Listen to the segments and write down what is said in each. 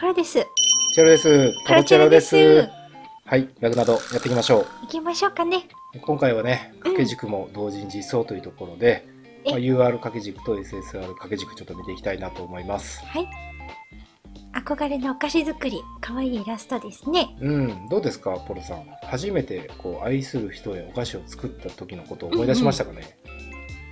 パラです。チェロです。パラチェロです。はい、ラグナドやっていきましょう。行きましょうかね。今回はね、掛け軸も同時に実装というところで、まあ、UR 掛け軸と SSR 掛け軸ちょっと見ていきたいなと思います。はい。憧れのお菓子作り、可愛いイラストですね。うん、どうですか、ポロさん。初めてこう愛する人へお菓子を作った時のことを思い出しましたかね。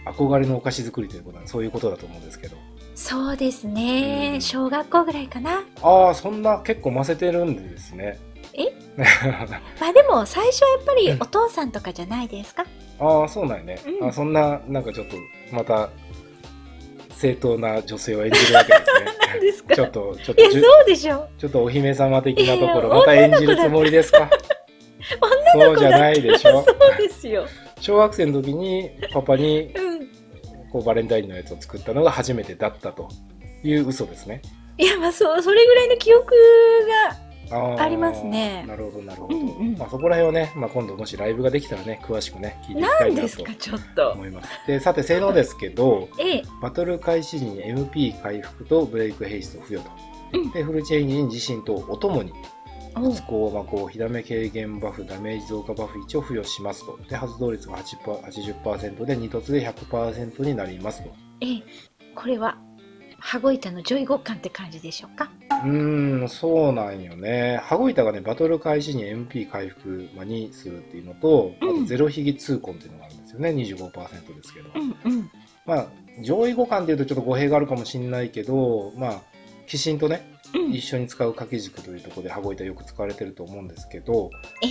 憧れのお菓子作りということはそういうことだと思うんですけど。そうですね、小学校ぐらいかな。ああ、そんな結構混ぜてるんですね。えまあでも最初はやっぱりお父さんとかじゃないですか。ああ、そうなんやね。あ、そんななんかちょっとまた正当な女性を演じるわけですね。ちょっとちょっとそうでしょ。ちょっとお姫様的なところまた演じるつもりですか。そうじゃないでしょ。そうですよ。小学生の時にパパにバレンタインのやつを作ったのが初めてだったという嘘ですね。いや、まあそれぐらいの記憶がありますね。なるほどなるほど。まあそこら辺をね、まあ今度もしライブができたらね、詳しくね聞いていきたいなと思います。で、さて性能ですけど、バトル開始時に MP 回復とブレイクヘイスト付与と、でフルチェイニー自身とお供に発光魔法、火ダメ軽減バフ、ダメージ増加バフ1を付与しますと。で、発動率が 80% で2凸で 100% になりますと。これは羽子板の上位互換って感じでしょうか。そうなんよね。羽子板がね、バトル開始に MP 回復にするっていうのと、あとゼロひぎ痛恨っていうのがあるんですよね。 25% ですけど、まあ上位互換っていうとちょっと語弊があるかもしれないけど、まあ鬼神とね一緒に使う掛け軸というところで羽子板よく使われてると思うんですけど、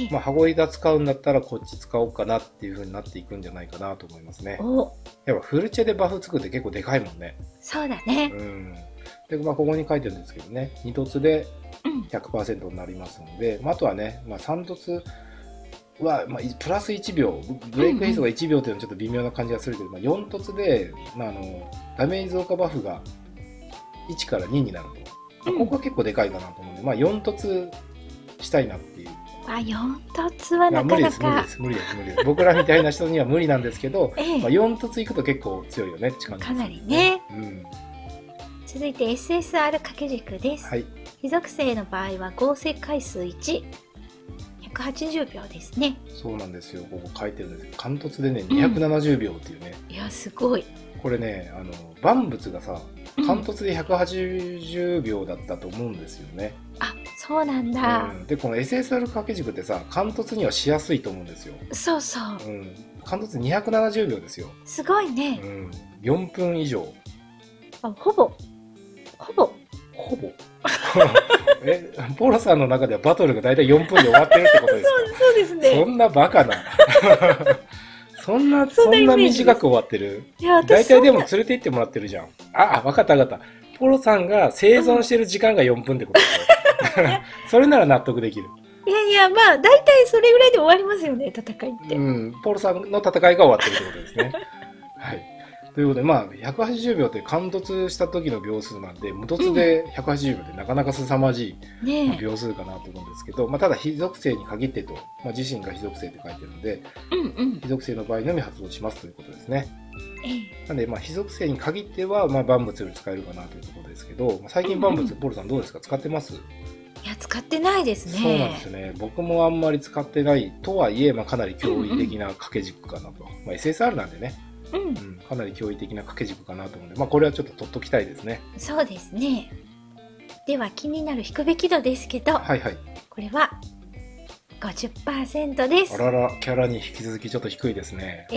まあ、羽子板使うんだったらこっち使おうかなっていう風になっていくんじゃないかなと思いますね。やっぱフルチェでバフ作るって結構でかいもんね。そうだね。で、まあ、ここに書いてるんですけどね、2凸で 100% になりますので、あとはね、3凸は、プラス1秒ブレイクヘイストが1秒というのはちょっと微妙な感じがするけど、4凸で、ダメージ増加バフが1から2になると。ここは結構でかいかなと思うんで、まあ4凸したいなっていう。あ、4凸はなかなか無理です、無理です。僕らみたいな人には無理なんですけど、まあ4凸いくと結構強いよねって感じですね。かなりね。続いて SSR 掛け軸です。火属性の場合は合成回数1、180秒ですね。そうなんですよ。ここ書いてるんですけど、貫突でね270秒っていうね。いや、すごい。これね、万物がさ貫突で180秒だったと思うんですよね。あ、そうなんだ。で、この SSR 掛け軸ってさ、貫突にはしやすいと思うんですよ。そうそう。貫突270秒ですよ。すごいね。4分以上。あ、ほぼ。ポロさんの中ではバトルが大体4分で終わってるってことですか。そうですね。そんなバカな。そんな短く終わってる。大体でも連れて行ってもらってるじゃん。あ、分かった分かった。ポロさんが生存してる時間が4分ってこと。それなら納得できる。いやいや、まあ大体それぐらいで終わりますよね、戦いって。ポロさんの戦いが終わってるってことですね。はい。ということで、まあ180秒って貫突した時の秒数なんで、無凸で180秒ってなかなか凄まじい秒数かなと思うんですけど、まあただ非属性に限ってと、まあ、自身が非属性って書いてるので、非属性の場合のみ発動しますということですね。なんで、まあ非属性に限っては、まあ万物より使えるかなというところですけど、最近万物、ポルさんどうですか、使ってます？いや、使ってないですね。そうなんですね。僕もあんまり使ってないとはいえ、まあかなり驚異的な掛け軸かなと。まあ SSR なんでね。かなり驚異的な掛け軸かなと思うので、まあ、これはちょっと取っときたいですね。そうですね。では気になる引くべき度ですけど、これは 50% です。あらら、キャラに引き続きちょっと低いですね。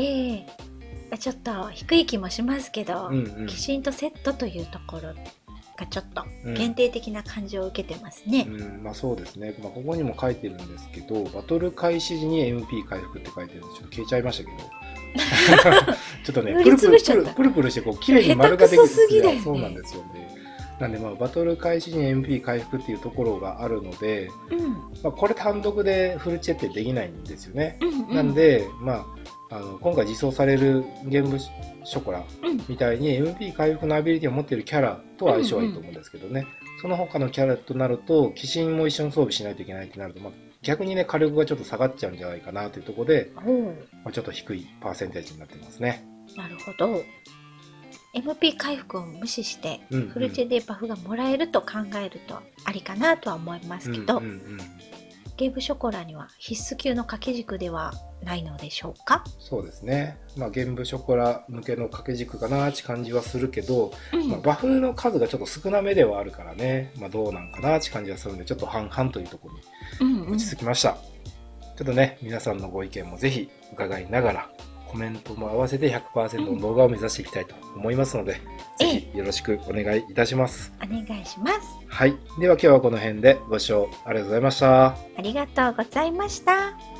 ちょっと低い気もしますけど、鬼神とセットというところがちょっと限定的な感じを受けてますね。まあそうですね。まあ、ここにも書いてるんですけど、バトル開始時に MP 回復って書いてるんで、ちょっと消えちゃいましたけど。ちょっとね、プルプルしてこう綺麗に丸ができる。そうなんですよね。なんで、まあバトル開始に MP 回復っていうところがあるので、まあこれ単独でフルチェってできないんですよね。なんで、まあ今回実装されるゲームショコラみたいに MP 回復のアビリティを持っているキャラとは相性はいいと思うんですけどね。その他のキャラとなると、鬼神も一緒に装備しないといけないってなると、まあ逆にね、火力がちょっと下がっちゃうんじゃないかなというところで、ちょっと低いパーセンテージになってますね。なるほど。MP 回復を無視してフル CD バフがもらえると考えるとありかなとは思いますけど、ゲームショコラには必須級の掛け軸ではないのでしょうか。そうですね、まあ、ゲームショコラ向けの掛け軸かなって感じはするけど、まあ、バフの数がちょっと少なめではあるからね、まあ、どうなんかなって感じはするんで、ちょっと半々というところに落ち着きました。ちょっとね、皆さんのご意見もぜひ伺いながら、コメントも合わせて 100% の動画を目指していきたいと思いますので、ぜひよろしくお願いいたします。お願いします。はい。では今日はこの辺で、ご視聴ありがとうございました。ありがとうございました。